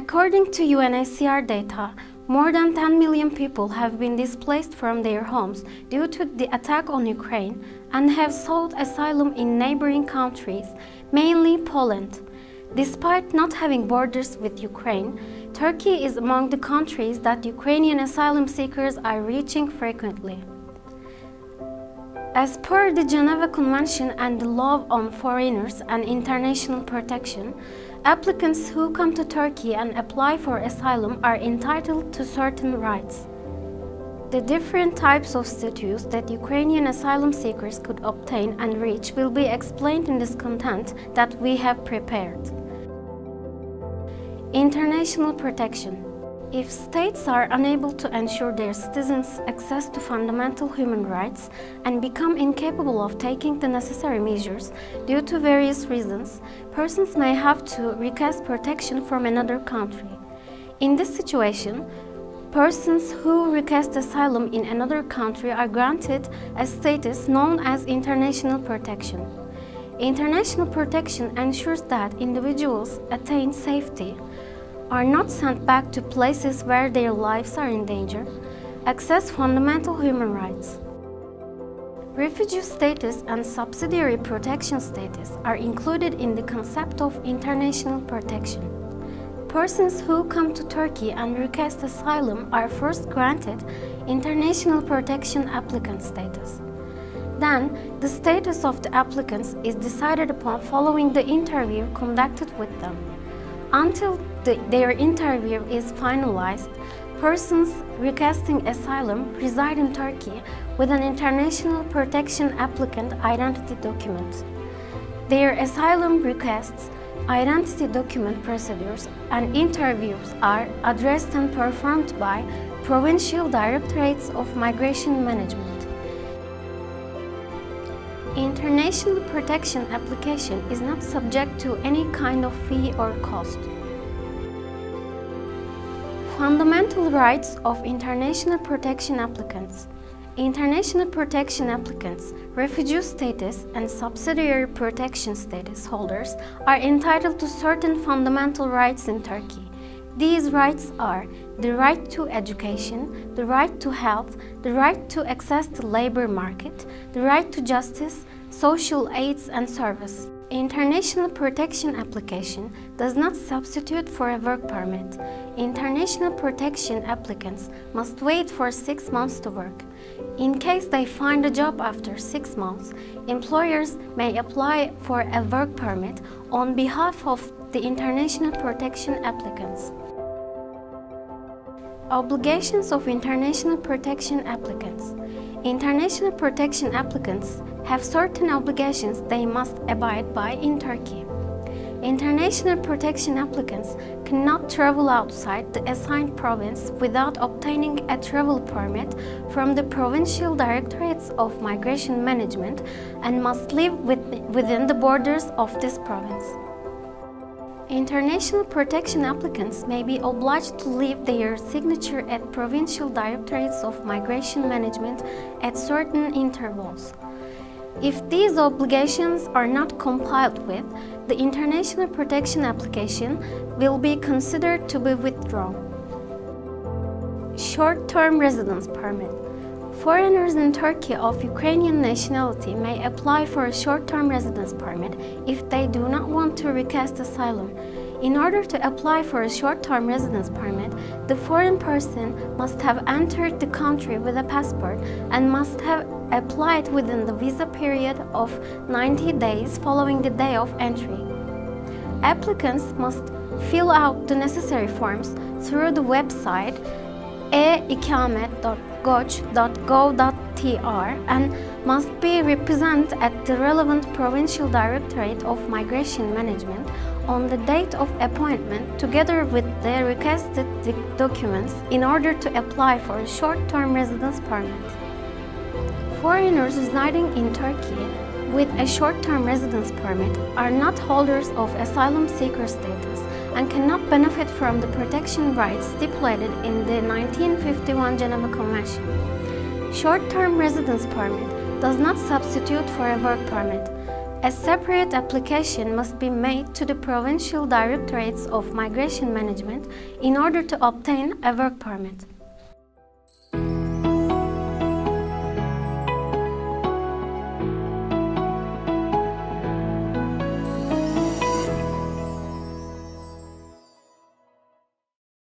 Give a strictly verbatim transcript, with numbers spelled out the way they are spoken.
According to U N H C R data, more than ten million people have been displaced from their homes due to the attack on Ukraine and have sought asylum in neighboring countries, mainly Poland. Despite not having borders with Ukraine, Turkey is among the countries that Ukrainian asylum seekers are reaching frequently. As per the Geneva Convention and the Law on Foreigners and International Protection, applicants who come to Turkey and apply for asylum are entitled to certain rights. The different types of status that Ukrainian asylum seekers could obtain and reach will be explained in this content that we have prepared. International protection. If states are unable to ensure their citizens access to fundamental human rights and become incapable of taking the necessary measures due to various reasons, persons may have to request protection from another country. In this situation, persons who request asylum in another country are granted a status known as international protection. International protection ensures that individuals attain safety, are not sent back to places where their lives are in danger, access fundamental human rights. Refugee status and subsidiary protection status are included in the concept of international protection. Persons who come to Turkey and request asylum are first granted international protection applicant status. Then, the status of the applicants is decided upon following the interview conducted with them. Until the, their interview is finalized, persons requesting asylum reside in Turkey with an international protection applicant identity document. Their asylum requests, identity document procedures, and interviews are addressed and performed by Provincial Directorates of Migration Management. International protection application is not subject to any kind of fee or cost. Fundamental rights of international protection applicants. International protection applicants, refugee status and subsidiary protection status holders are entitled to certain fundamental rights in Turkey. These rights are the right to education, the right to health, the right to access the labor market, the right to justice, social aids and service. International protection application does not substitute for a work permit. International protection applicants must wait for six months to work. In case they find a job after six months, employers may apply for a work permit on behalf of the international protection applicants. Obligations of international protection applicants. International protection applicants have certain obligations they must abide by in Turkey. International protection applicants cannot travel outside the assigned province without obtaining a travel permit from the Provincial Directorates of Migration Management and must live within the borders of this province. International protection applicants may be obliged to leave their signature at Provincial Directorates of Migration Management at certain intervals. If these obligations are not complied with, the international protection application will be considered to be withdrawn. Short-term residence permit. Foreigners in Turkey of Ukrainian nationality may apply for a short-term residence permit if they do not want to request asylum. In order to apply for a short-term residence permit, the foreign person must have entered the country with a passport and must have applied within the visa period of ninety days following the day of entry. Applicants must fill out the necessary forms through the website e ikamet dot gov dot t r and must be represented at the relevant Provincial Directorate of Migration Management on the date of appointment together with the requested documents in order to apply for a short-term residence permit. Foreigners residing in Turkey with a short-term residence permit are not holders of asylum seeker status and cannot benefit from the protection rights stipulated in the nineteen fifty-one Geneva Convention. Short-term residence permit does not substitute for a work permit. A separate application must be made to the Provincial Directorates of Migration Management in order to obtain a work permit.